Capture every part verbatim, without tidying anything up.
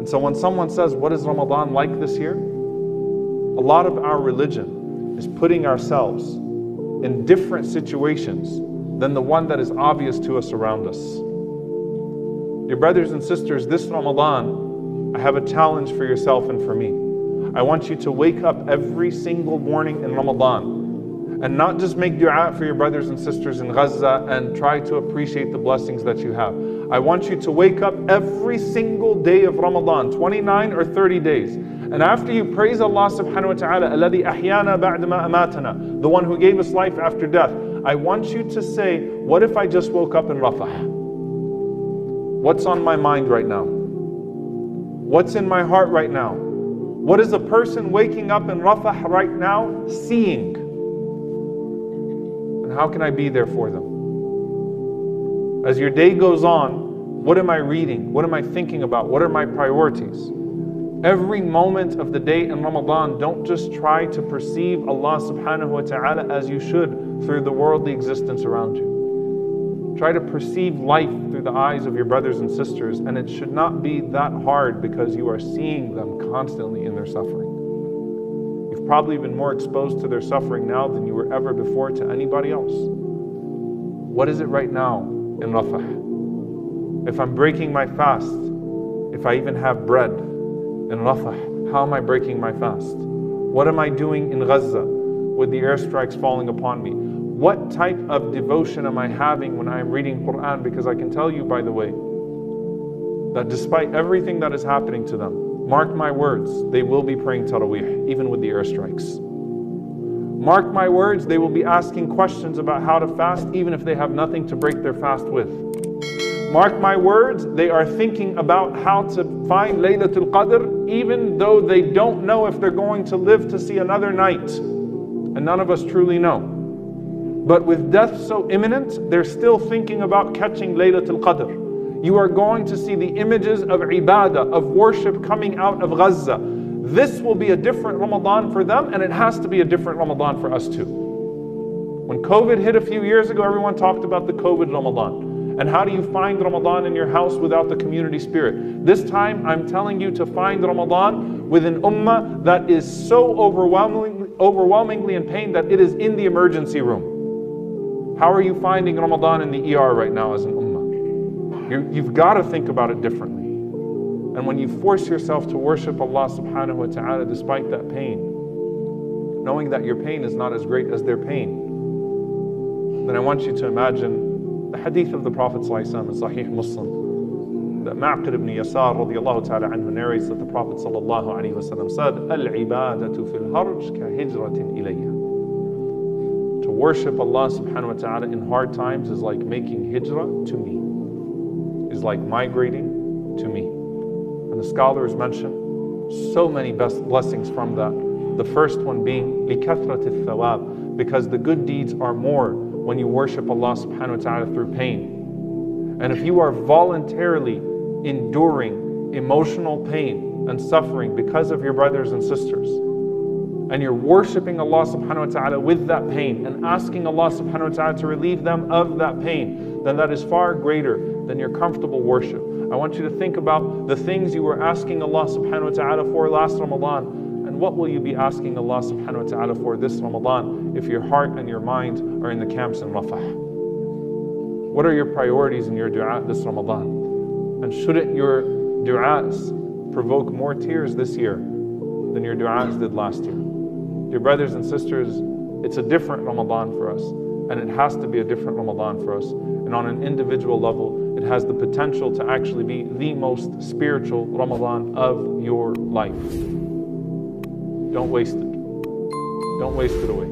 And so when someone says, what is Ramadan like this year? A lot of our religion is putting ourselves in different situations than the one that is obvious to us around us. Dear brothers and sisters, this Ramadan, I have a challenge for yourself and for me. I want you to wake up every single morning in Ramadan and not just make dua for your brothers and sisters in Gaza and try to appreciate the blessings that you have. I want you to wake up every single day of Ramadan, twenty-nine or thirty days. And after you praise Allah subhanahu wa ta'ala, alladhi ahyana ba'da ma amatana, the one who gave us life after death, I want you to say, what if I just woke up in Rafah? What's on my mind right now? What's in my heart right now? What is a person waking up in Rafah right now seeing? And how can I be there for them? As your day goes on, what am I reading? What am I thinking about? What are my priorities? Every moment of the day in Ramadan, don't just try to perceive Allah subhanahu wa ta'ala as you should through the worldly existence around you. Try to perceive life through the eyes of your brothers and sisters, and it should not be that hard because you are seeing them constantly in their suffering. You've probably been more exposed to their suffering now than you were ever before to anybody else. What is it right now in Rafah? If I'm breaking my fast, if I even have bread, in Rafah, how am I breaking my fast? What am I doing in Gaza with the airstrikes falling upon me? What type of devotion am I having when I'm reading Quran? Because I can tell you, by the way, that despite everything that is happening to them, mark my words, they will be praying Tarawih, even with the airstrikes. Mark my words, they will be asking questions about how to fast, even if they have nothing to break their fast with. Mark my words, they are thinking about how to find Laylatul Qadr, even though they don't know if they're going to live to see another night. And none of us truly know. But with death so imminent, they're still thinking about catching Laylatul Qadr. You are going to see the images of ibadah, of worship coming out of Gaza. This will be a different Ramadan for them, and it has to be a different Ramadan for us too. When COVID hit a few years ago, everyone talked about the COVID Ramadan. And how do you find Ramadan in your house without the community spirit? This time I'm telling you to find Ramadan with an ummah that is so overwhelmingly, overwhelmingly in pain that it is in the emergency room. How are you finding Ramadan in the E R right now as an ummah? You, you've got to think about it differently. And when you force yourself to worship Allah subhanahu wa ta'ala despite that pain, knowing that your pain is not as great as their pain, then I want you to imagine the hadith of the Prophet Sallallahu Alaihi Wasallam is Sahih Muslim. That Ma'qil ibn Yasar Radiyallahu ta'ala anhu narrates that the Prophet Sallallahu Alaihi Wasallam said, Al-ibadatu fil harj ka hijratin ilayya. To worship Allah subhanahu wa ta'ala in hard times is like making hijra to me, is like migrating to me. And the scholars mention so many best blessings from that. The first one being لِكَثْرَةِ الثَّوَابِ, because the good deeds are more when you worship Allah subhanahu wa ta'ala through pain. And if you are voluntarily enduring emotional pain and suffering because of your brothers and sisters, and you're worshiping Allah subhanahu wa ta'ala with that pain and asking Allah subhanahu wa ta'ala to relieve them of that pain, then that is far greater than your comfortable worship. I want you to think about the things you were asking Allah subhanahu wa ta'ala for last Ramadan. What will you be asking Allah subhanahu wa ta'ala for this Ramadan if your heart and your mind are in the camps in Rafah? What are your priorities in your dua this Ramadan? And shouldn't your du'as provoke more tears this year than your du'as did last year? Dear brothers and sisters, it's a different Ramadan for us, and it has to be a different Ramadan for us. And on an individual level, it has the potential to actually be the most spiritual Ramadan of your life. Don't waste it. Don't waste it away.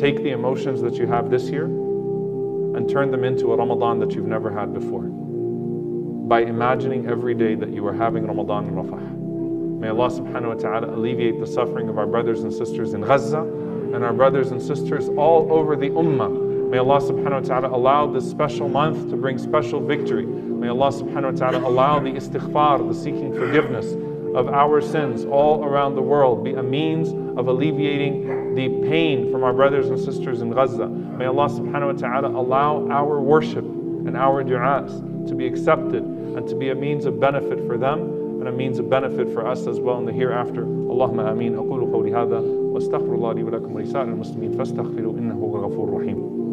Take the emotions that you have this year and turn them into a Ramadan that you've never had before by imagining every day that you are having Ramadan in Rafah. May Allah subhanahu wa ta'ala alleviate the suffering of our brothers and sisters in Gaza and our brothers and sisters all over the ummah. May Allah subhanahu wa ta'ala allow this special month to bring special victory. May Allah subhanahu wa ta'ala allow the istighfar, the seeking forgiveness of our sins all around the world, be a means of alleviating the pain from our brothers and sisters in Gaza. May Allah subhanahu wa ta'ala allow our worship and our du'as to be accepted and to be a means of benefit for them and a means of benefit for us as well in the hereafter. Allahumma amin. أقول قولي هذا واستغفر الله لي ولكم ولسائر المسلمين فاستغفروا إنه هو الغفور الرحيم.